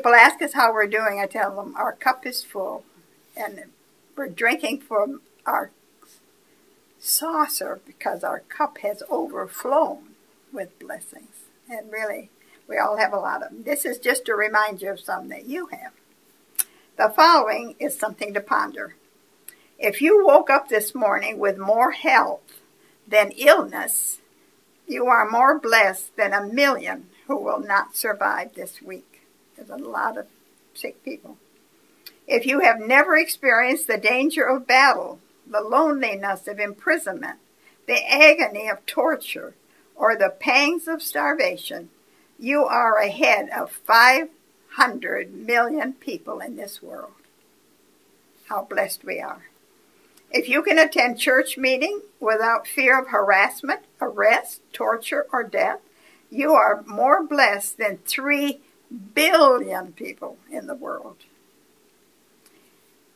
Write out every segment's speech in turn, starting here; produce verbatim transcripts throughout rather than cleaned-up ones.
people ask us how we're doing, I tell them our cup is full, and we're drinking from our saucer because our cup has overflown with blessings. And really, we all have a lot of them. This is just to remind you of some that you have. The following is something to ponder. If you woke up this morning with more health than illness, you are more blessed than a million who will not survive this week. There's a lot of sick people. If you have never experienced the danger of battle, the loneliness of imprisonment, the agony of torture, or the pangs of starvation, you are ahead of five hundred million people in this world. How blessed we are. If you can attend church meeting without fear of harassment, arrest, torture, or death, you are more blessed than three billion people in the world.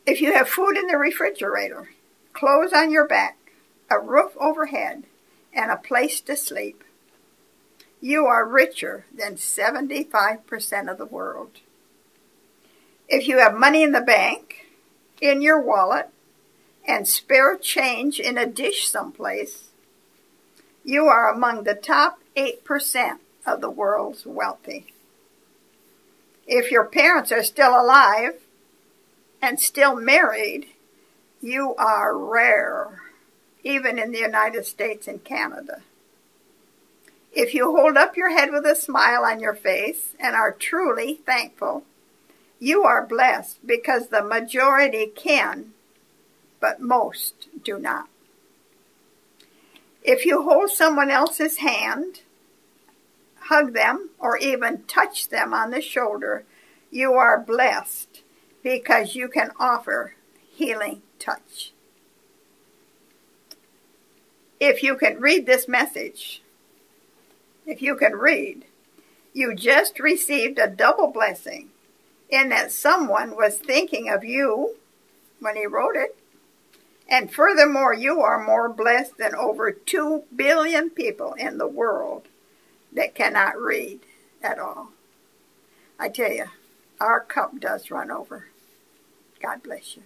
If you have food in the refrigerator, clothes on your back, a roof overhead, and a place to sleep, you are richer than seventy-five percent of the world. If you have money in the bank, in your wallet, and spare change in a dish someplace, you are among the top eight percent of the world's wealthy. If your parents are still alive and still married, you are rare, even in the United States and Canada. If you hold up your head with a smile on your face and are truly thankful, you are blessed because the majority can, but most do not. If you hold someone else's hand, hug them, or even touch them on the shoulder, you are blessed because you can offer healing touch. If you can read this message, if you can read, you just received a double blessing in that someone was thinking of you when he wrote it. And furthermore, you are more blessed than over two billion people in the world that cannot read at all. I tell you, our cup does run over. God bless you.